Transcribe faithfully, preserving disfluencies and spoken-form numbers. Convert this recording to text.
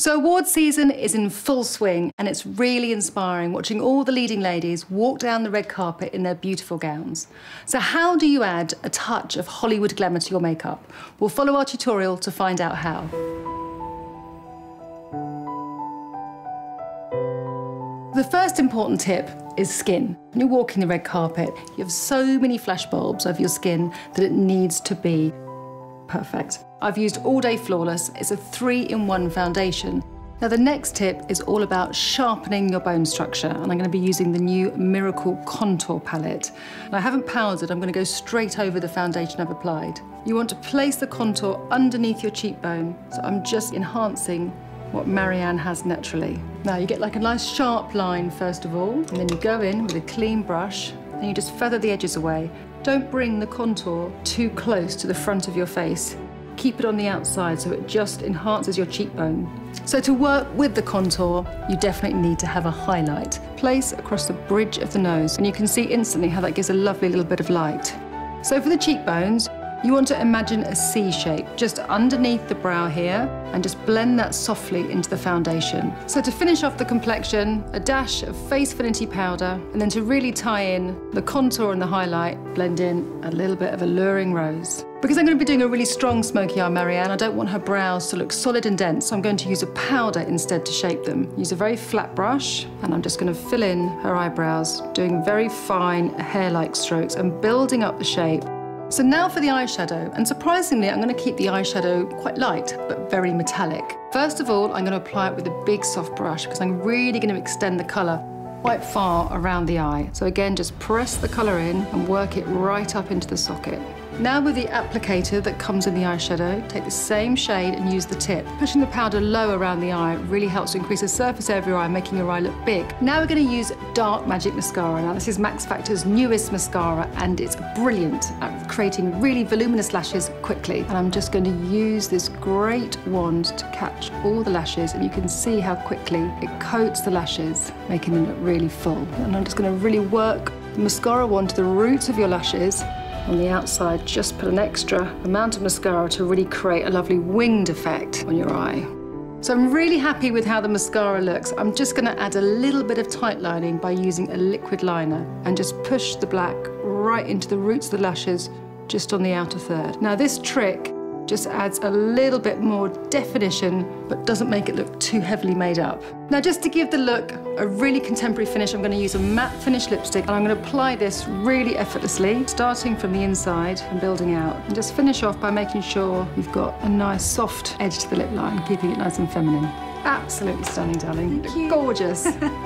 So award season is in full swing, and it's really inspiring watching all the leading ladies walk down the red carpet in their beautiful gowns. So how do you add a touch of Hollywood glamour to your makeup? We'll follow our tutorial to find out how. The first important tip is skin. When you're walking the red carpet, you have so many flash bulbs over your skin that it needs to be perfect. I've used All Day Flawless. It's a three in one foundation. Now the next tip is all about sharpening your bone structure, and I'm going to be using the new Miracle Contour Palette. And I haven't powdered, I'm going to go straight over the foundation I've applied. You want to place the contour underneath your cheekbone, so I'm just enhancing what Marianne has naturally. Now you get like a nice sharp line first of all, and then you go in with a clean brush and you just feather the edges away. Don't bring the contour too close to the front of your face. Keep it on the outside so it just enhances your cheekbone. So to work with the contour, you definitely need to have a highlight. Place across the bridge of the nose, and you can see instantly how that gives a lovely little bit of light. So for the cheekbones, you want to imagine a C shape just underneath the brow here, and just blend that softly into the foundation. So to finish off the complexion, a dash of Facefinity powder, and then to really tie in the contour and the highlight, blend in a little bit of Alluring Rose. Because I'm going to be doing a really strong smoky eye, Marianne, I don't want her brows to look solid and dense, so I'm going to use a powder instead to shape them. Use a very flat brush, and I'm just going to fill in her eyebrows, doing very fine hair-like strokes and building up the shape. So now for the eyeshadow, and surprisingly, I'm going to keep the eyeshadow quite light, but very metallic. First of all, I'm going to apply it with a big soft brush, because I'm really going to extend the colour quite far around the eye. So again, just press the colour in and work it right up into the socket. Now with the applicator that comes in the eyeshadow, take the same shade and use the tip. Pushing the powder low around the eye really helps to increase the surface area of your eye, making your eye look big. Now we're going to use Dark Magic Mascara. Now this is Max Factor's newest mascara, and it's brilliant at creating really voluminous lashes quickly. And I'm just going to use this great wand to catch all the lashes, and you can see how quickly it coats the lashes, making them look really full. And I'm just going to really work the mascara wand to the roots of your lashes. On the outside, just put an extra amount of mascara to really create a lovely winged effect on your eye. So I'm really happy with how the mascara looks. I'm just going to add a little bit of tight lining by using a liquid liner, and just push the black right into the roots of the lashes, just on the outer third. Now this trick just adds a little bit more definition, but doesn't make it look too heavily made up. Now just to give the look a really contemporary finish, I'm going to use a matte finish lipstick, and I'm going to apply this really effortlessly, starting from the inside and building out. And just finish off by making sure you've got a nice soft edge to the lip line, keeping it nice and feminine. Absolutely stunning, darling. Thank you. Gorgeous.